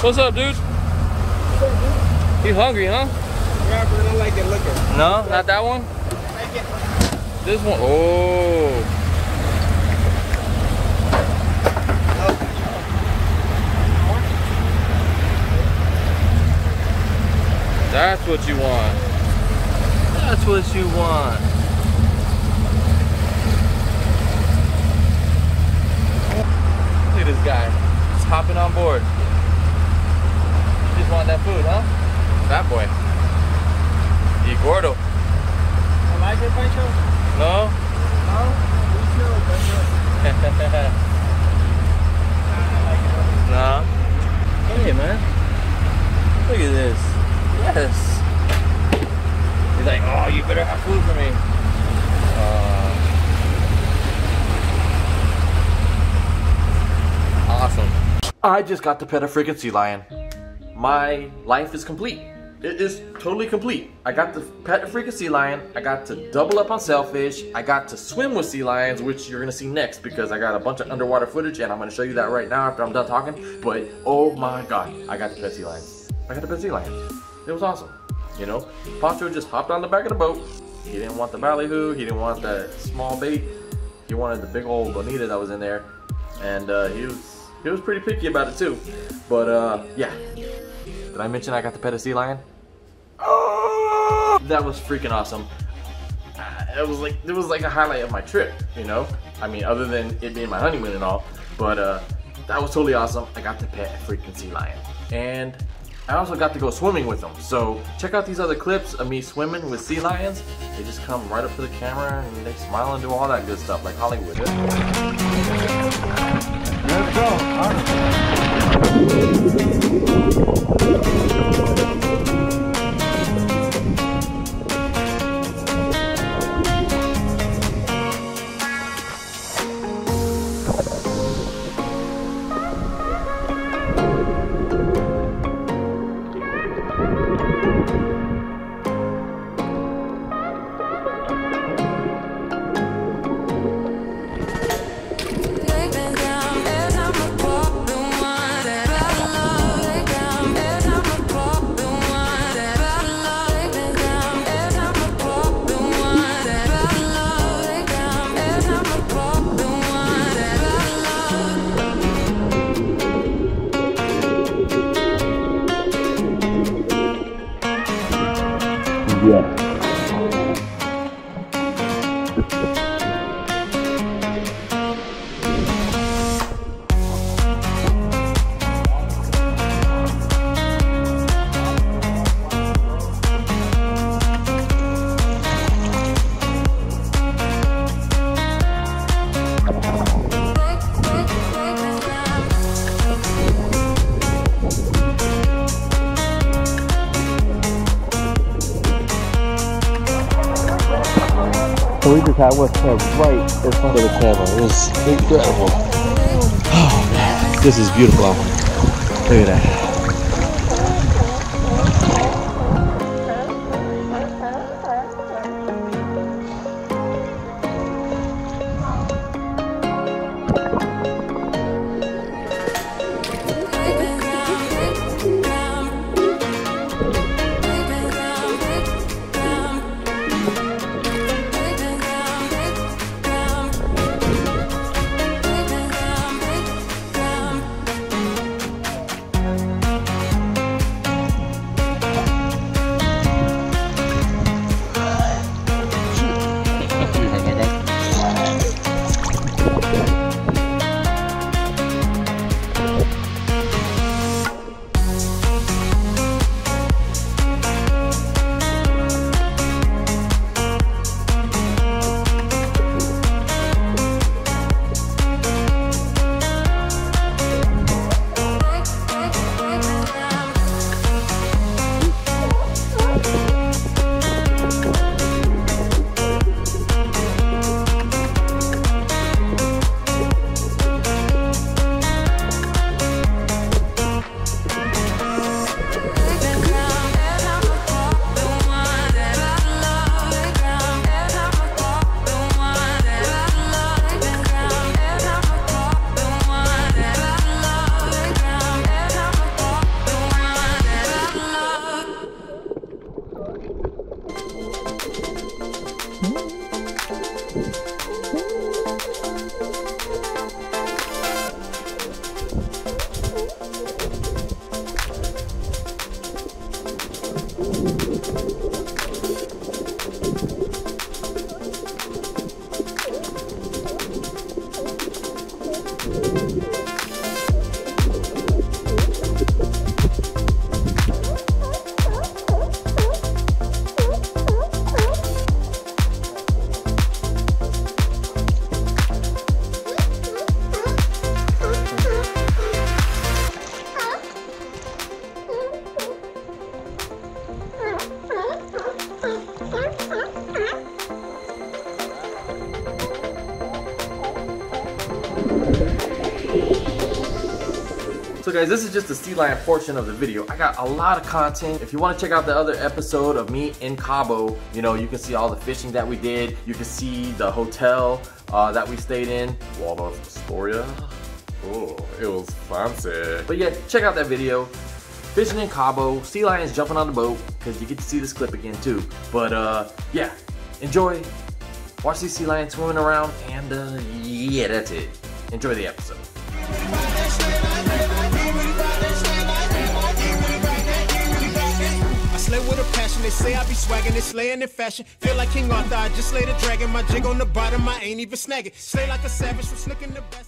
What's up, dude? You hungry, huh? Yeah, but I don't like that liquor. No? Not that one? Like it. This one? Oh. That's what you want. That's what you want. Look at this guy. Just hopping on board. You just want that food, huh? That boy. Y gordo. I like it, Pacho? No? No? Me too, Pacho. Nah. Hey, man. Look at this. Yes. He's like, oh, you better have food for me. Awesome. I just got to pet a freaking sea lion. My life is complete. It is totally complete. I got to pet a freaking sea lion. I got to double up on sailfish. I got to swim with sea lions, which you're gonna see next because I got a bunch of underwater footage and I'm gonna show you that right now after I'm done talking. But oh my god, I got to pet sea lions. I got to pet sea lions. It was awesome, you know. Pacho just hopped on the back of the boat. He didn't want the ballyhoo. He didn't want that small bait. He wanted the big old bonita that was in there, and he was pretty picky about it too. But yeah, did I mention I got to pet a sea lion? Oh, that was freaking awesome. It was like a highlight of my trip, you know. I mean, other than it being my honeymoon and all, but that was totally awesome. I got to pet a freaking sea lion, and I also got to go swimming with them, so check out these other clips of me swimming with sea lions. They just come right up to the camera and they smile and do all that good stuff like Hollywood. So we just had what's right in front of the camera. It was incredible. Oh man, this is beautiful. Look at that. guys, this is just the sea lion portion of the video. I got a lot of content. If you want to check out the other episode of me in Cabo, you know, you can see all the fishing that we did. You can see the hotel that we stayed in, Waldorf Astoria. Oh, it was fancy. But yeah, check out that video. Fishing in Cabo, sea lions jumping on the boat, because you get to see this clip again too. But yeah, enjoy. Watch these sea lions swimming around, and yeah, that's it. Enjoy the episode. Slay with a passion, they say I be swagging, they slaying in fashion. Feel like King Arthur, I just slay the dragon. My jig on the bottom, I ain't even snagging. Slay like a savage, for slicking the best.